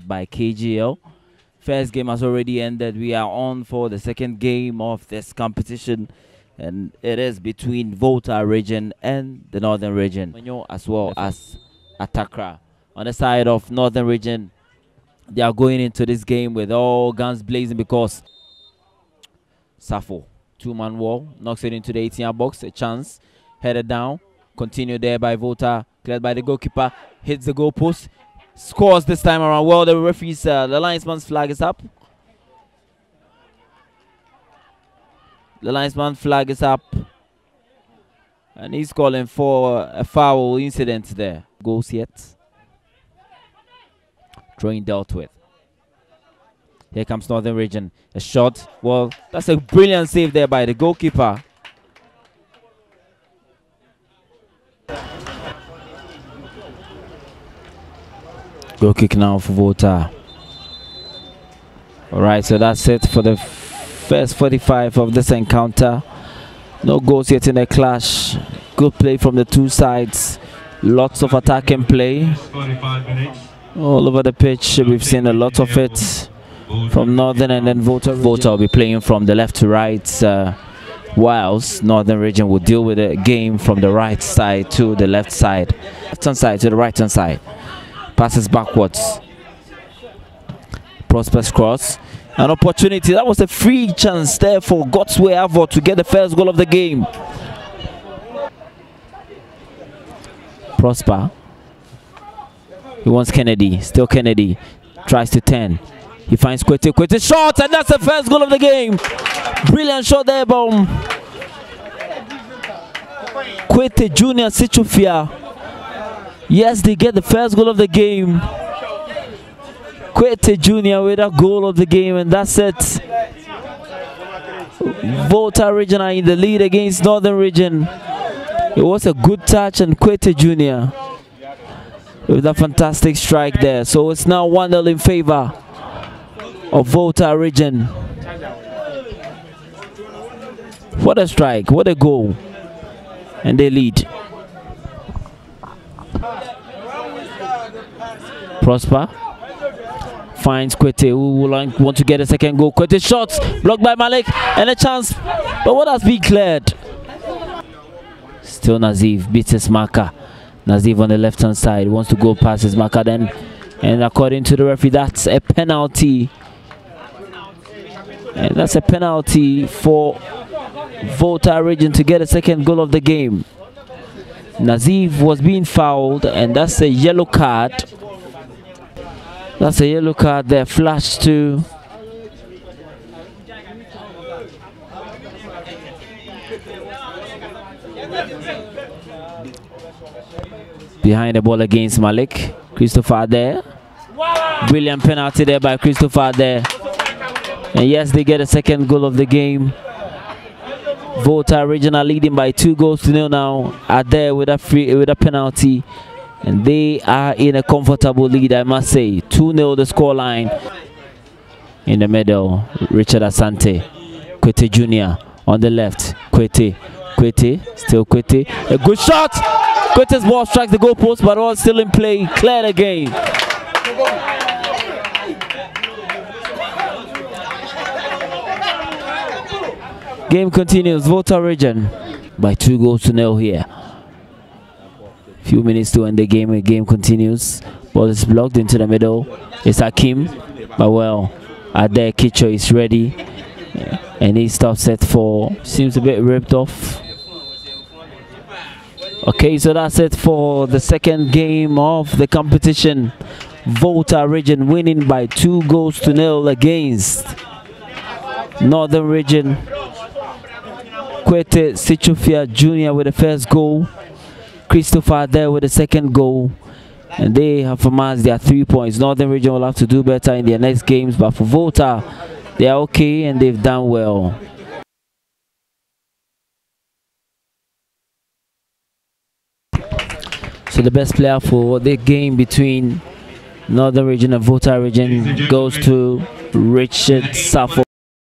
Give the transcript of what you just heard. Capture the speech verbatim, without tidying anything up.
hosted by K G L. First game has already ended. We are on for the second game of this competition, and it is between Volta region and the Northern region, as well as Atakra. On the side of Northern region, they are going into this game with all guns blazing because Safo, two-man wall, knocks it into the eighteen-yard box, a chance, headed down, continued there by Volta, cleared by the goalkeeper, hits the goalpost, scores this time around. Well, the referee's, uh, the linesman's flag is up. The linesman's flag is up, and he's calling for a foul incident there. Goals yet. Drawing dealt with. Here comes Northern region. A shot. Well, that's a brilliant save there by the goalkeeper. Goal kick now for Volta. Alright, so that's it for the first forty-five of this encounter. No goals yet in a clash. Good play from the two sides. Lots of attack and play. All over the pitch, we've seen a lot of it. From Northern and then Volta. Volta will be playing from the left to right, uh, whilst Northern region will deal with the game from the right side to the left side. Left hand side to the right hand side. Passes backwards. Prosper's cross. An opportunity. That was a free chance there for Godsway Avo to get the first goal of the game. Prosper. He wants Kennedy. Still Kennedy. Tries to turn. He finds Kwete. Kwete shot, and that's the first goal of the game. Brilliant shot there, bomb. Kwete Junior, Situfia. Yes, they get the first goal of the game. Kwete Junior with a goal of the game, and that's it. Volta region are in the lead against Northern region. It was a good touch, and Kwete Junior with a fantastic strike there. So it's now one nil in favor of Volta region. What a strike, what a goal. And they lead. Prosper finds Kwete, who will want to get a second goal. Kwete shots, blocked by Malik, and a chance, but what has been cleared? Still Naziv beats his marker. Naziv on the left hand side wants to go past his marker then, and according to the referee, that's a penalty. And that's a penalty for Volta region to get a second goal of the game. Naziv was being fouled, and that's a yellow card. That's a yellow card there, flashed to behind the ball against Malik. Christopher Adair. Brilliant penalty there by Christopher Adair. And yes, they get a second goal of the game. Volta regional leading by two goals to nil now. Are there with a free with a penalty, and they are in a comfortable lead, I must say. two nil the scoreline. In the middle, Richard Asante. Kwete Junior on the left. Kwete, Kwete, still Kwete. A good shot. Kwete's ball strikes the goalpost, but all still in play. Cleared again. Game continues. Volta region by two goals to nil here. Few minutes to end the game. The game continues. Ball is blocked into the middle. It's Hakim, but well, Adair Kicho is ready, and he stops it for. Seems a bit ripped off. Okay, so that's it for the second game of the competition. Volta region winning by two goals to nil against Northern region. Kwete Situfia Junior with the first goal. Christopher there with the second goal. And they have amassed their three points. Northern region will have to do better in their next games. But for Volta, they are okay and they've done well. So the best player for the game between Northern region and Volta region goes to Richard Safo.